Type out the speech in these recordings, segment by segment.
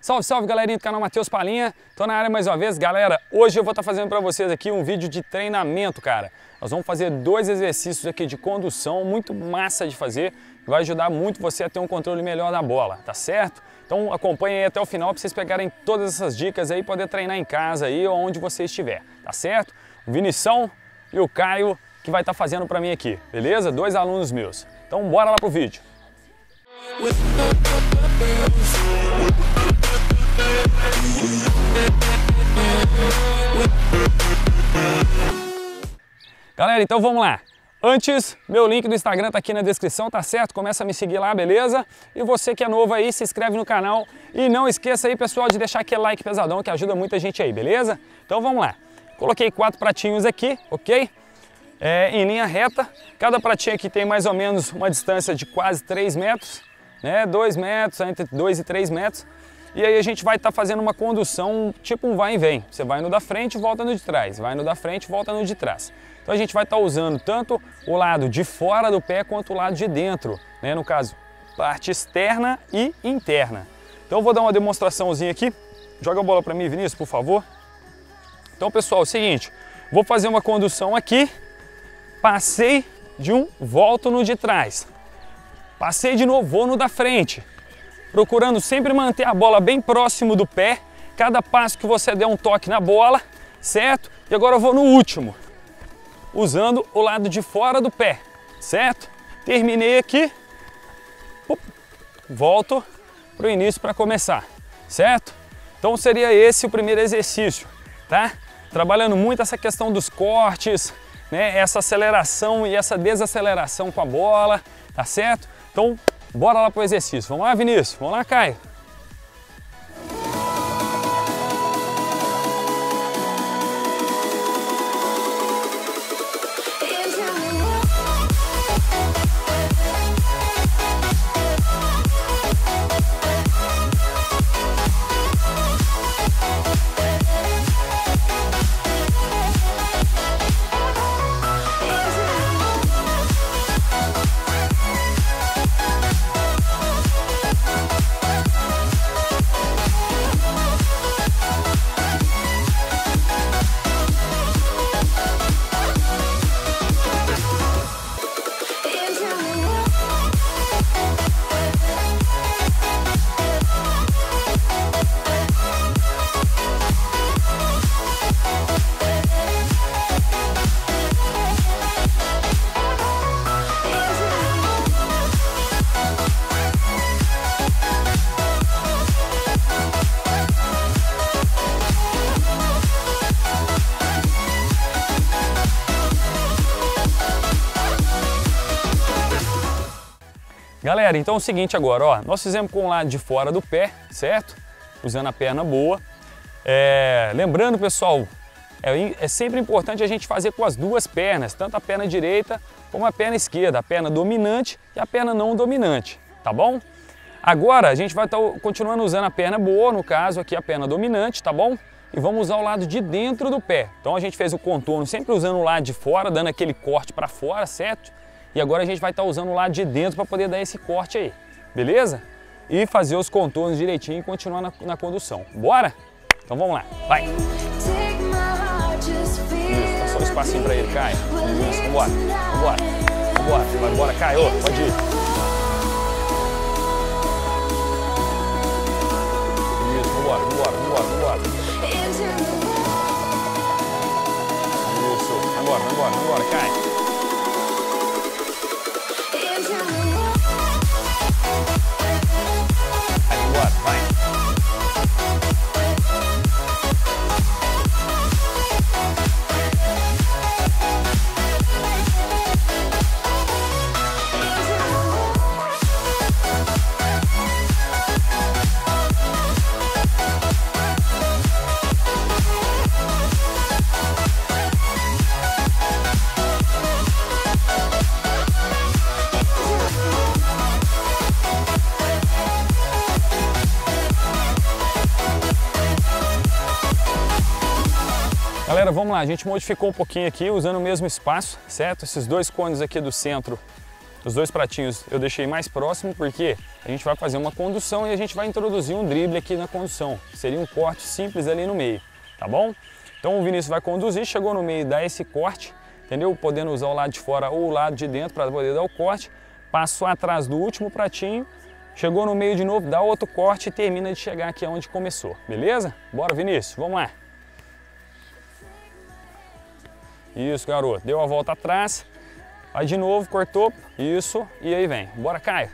Salve, salve, galerinha do canal Matheus Palhinha. Tô na área mais uma vez. Galera, hoje eu vou estar fazendo pra vocês aqui um vídeo de treinamento, cara. Nós vamos fazer dois exercícios aqui de condução, muito massa de fazer. Vai ajudar muito você a ter um controle melhor da bola, tá certo? Então acompanha aí até o final pra vocês pegarem todas essas dicas aí, poder treinar em casa aí, ou onde você estiver, tá certo? O Vinição e o Caio que vai estar fazendo pra mim aqui, beleza? Dois alunos meus. Então bora lá pro vídeo. Galera, então vamos lá. Antes, meu link do Instagram tá aqui na descrição, tá certo? Começa a me seguir lá, beleza? E você que é novo aí, se inscreve no canal. E não esqueça aí, pessoal, de deixar aquele like pesadão que ajuda muita gente aí, beleza? Então vamos lá. Coloquei 4 pratinhos aqui, ok? Em linha reta. Cada pratinha aqui tem mais ou menos uma distância de quase 3 metros, né? 2 metros, entre 2 e 3 metros. E aí a gente vai estar fazendo uma condução, tipo um vai e vem. Você vai no da frente, volta no de trás. Vai no da frente, volta no de trás. Então a gente vai estar usando tanto o lado de fora do pé quanto o lado de dentro, né? No caso, parte externa e interna. Então eu vou dar uma demonstraçãozinha aqui. Joga a bola para mim, Vinícius, por favor. Então, pessoal, é o seguinte. Vou fazer uma condução aqui. Passei de um, volto no de trás. Passei de novo, vou no da frente. Procurando sempre manter a bola bem próximo do pé, cada passo que você der um toque na bola, certo? E agora eu vou no último, usando o lado de fora do pé, certo? Terminei aqui, volto para o início para começar, certo? Então seria esse o primeiro exercício, tá? Trabalhando muito essa questão dos cortes, né? Essa aceleração e essa desaceleração com a bola, tá certo? Então, bora lá pro exercício. Vamos lá, Vinícius. Vamos lá, Caio. Galera, então é o seguinte agora, ó, nós fizemos com o lado de fora do pé, certo? Usando a perna boa. Lembrando, pessoal, é sempre importante a gente fazer com as duas pernas, tanto a perna direita como a perna esquerda, a perna dominante e a perna não dominante, tá bom? Agora a gente vai estar continuando usando a perna boa, no caso aqui a perna dominante, tá bom? E vamos usar o lado de dentro do pé. Então a gente fez o contorno sempre usando o lado de fora, dando aquele corte para fora, certo? E agora a gente vai estar usando o lado de dentro para poder dar esse corte aí, beleza? E fazer os contornos direitinho e continuar na condução. Bora? Então vamos lá, vai! Isso, dá só um espacinho para ele, Caio. Isso, vambora, vambora, vambora, vai embora, Caio, pode ir. Isso, vambora, vambora, vambora, vambora. Isso, vambora, vambora, vambora, Caio. Galera, vamos lá, a gente modificou um pouquinho aqui, usando o mesmo espaço, certo? Esses dois cones aqui do centro Os dois pratinhos eu deixei mais próximo porque a gente vai fazer uma condução e a gente vai introduzir um drible aqui na condução. Seria um corte simples ali no meio, tá bom? Então o Vinícius vai conduzir, chegou no meio, dá esse corte, entendeu? Podendo usar o lado de fora ou o lado de dentro para poder dar o corte. Passou atrás do último pratinho, chegou no meio de novo, dá outro corte e termina de chegar aqui onde começou, beleza? Bora, Vinícius, vamos lá. Isso, garoto. Deu a volta atrás. Aí de novo, cortou. Isso. E aí vem. Bora, Caio.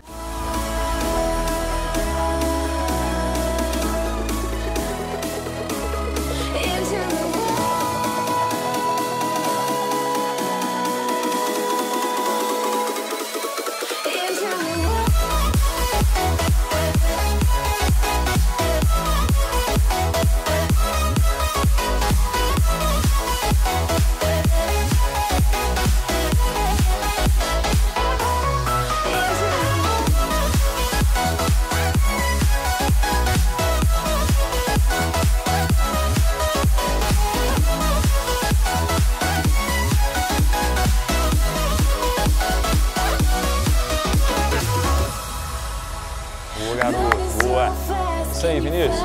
Isso aí, Vinícius.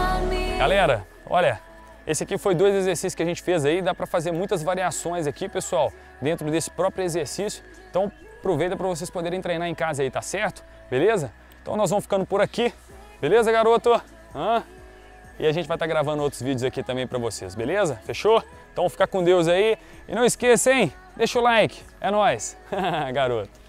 Galera, olha, esse aqui foi dois exercícios que a gente fez aí, dá para fazer muitas variações aqui, pessoal, dentro desse próprio exercício. Então, aproveita para vocês poderem treinar em casa aí, tá certo? Beleza? Então, nós vamos ficando por aqui. Beleza, garoto? Hã? E a gente vai estar gravando outros vídeos aqui também para vocês, beleza? Fechou? Então, fica com Deus aí. E não esqueça, hein? Deixa o like. É nóis. Garoto.